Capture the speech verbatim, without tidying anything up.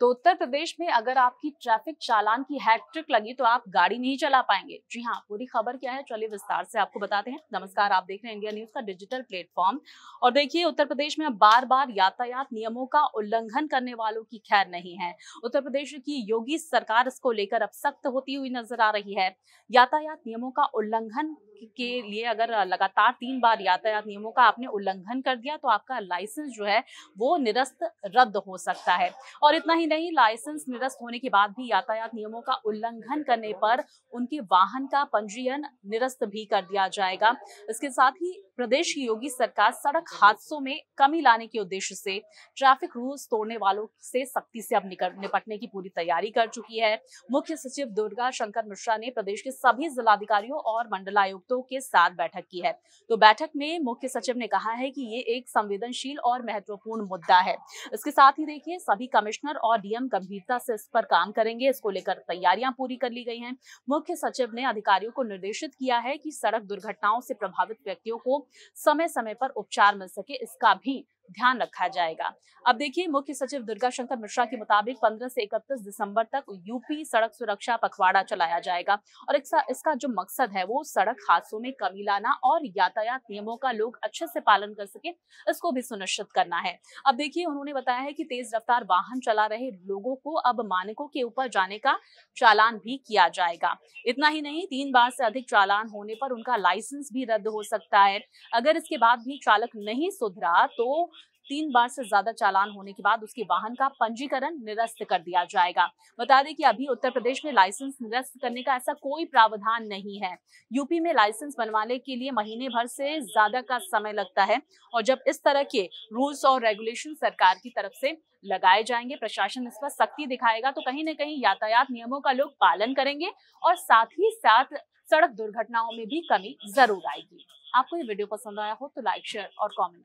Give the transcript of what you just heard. तो उत्तर प्रदेश में अगर आपकी ट्रैफिक चालान की हैट्रिक लगी तो आप गाड़ी नहीं चला पाएंगे। जी हाँ, पूरी खबर क्या है चलिए विस्तार से आपको बताते हैं। नमस्कार, आप देख रहे हैं इंडिया न्यूज का डिजिटल प्लेटफॉर्म। और देखिए, उत्तर प्रदेश में बार बार यातायात नियमों का उल्लंघन करने वालों की खैर नहीं है। उत्तर प्रदेश की योगी सरकार इसको लेकर अब सख्त होती हुई नजर आ रही है। यातायात नियमों का उल्लंघन के लिए अगर लगातार तीन बार यातायात नियमों का आपने उल्लंघन कर दिया तो आपका लाइसेंस जो है वो निरस्त रद्द हो सकता है। और इतना ही नहीं, लाइसेंस निरस्त होने के बाद भी यातायात नियमों का उल्लंघन करने पर उनके वाहन का पंजीयन निरस्त भी कर दिया जाएगा। इसके साथ ही प्रदेश की योगी सरकार सड़क हादसों में कमी लाने के उद्देश्य से ट्रैफिक रूल्स तोड़ने वालों से सख्ती से अब निपटने की पूरी तैयारी कर चुकी है। मुख्य सचिव दुर्गा शंकर मिश्रा ने प्रदेश के सभी जिलाधिकारियों और मंडलायुक्तों के साथ बैठक की है। तो बैठक में मुख्य सचिव ने कहा है कि ये एक संवेदनशील और महत्वपूर्ण मुद्दा है। इसके साथ ही देखिए, सभी कमिश्नर और डीएम गंभीरता से इस पर काम करेंगे। इसको लेकर तैयारियां पूरी कर ली गई हैं। मुख्य सचिव ने अधिकारियों को निर्देशित किया है कि सड़क दुर्घटनाओं से प्रभावित व्यक्तियों को समय समय पर उपचार मिल सके, इसका भी ध्यान रखा जाएगा। अब देखिए, मुख्य सचिव दुर्गा शंकर मिश्रा के मुताबिक पंद्रह से इकतीस दिसंबर तक यूपी सड़क सुरक्षा पखवाड़ा चलाया जाएगा और इसका जो मकसद है वो सड़क हादसों में कमी लाना और यातायात नियमों का लोग अच्छे से पालन कर सके, इसको भी सुनिश्चित करना है। अब देखिए, उन्होंने बताया है कि तेज रफ्तार वाहन चला रहे लोगों को अब मानकों के ऊपर जाने का चालान भी किया जाएगा। इतना ही नहीं, तीन बार से अधिक चालान होने पर उनका लाइसेंस भी रद्द हो सकता है। अगर इसके बाद भी चालक नहीं सुधरा तो तीन बार से ज्यादा चालान होने के बाद उसके वाहन का पंजीकरण निरस्त कर दिया जाएगा। बता दें कि अभी उत्तर प्रदेश में लाइसेंस निरस्त करने का ऐसा कोई प्रावधान नहीं है। यूपी में लाइसेंस बनवाने के लिए महीने भर से ज्यादा का समय लगता है और जब इस तरह के रूल्स और रेगुलेशन सरकार की तरफ से लगाए जाएंगे, प्रशासन इस पर सख्ती दिखाएगा तो कहीं ना कहीं यातायात नियमों का लोग पालन करेंगे और साथ ही साथ सड़क दुर्घटनाओं में भी कमी जरूर आएगी। आपको ये वीडियो पसंद आया हो तो लाइक, शेयर और कॉमेंट